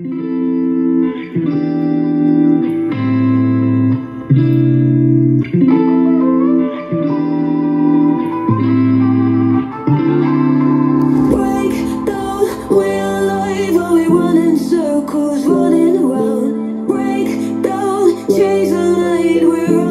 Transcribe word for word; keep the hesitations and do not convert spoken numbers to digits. We're running around, break down, chase the light, we're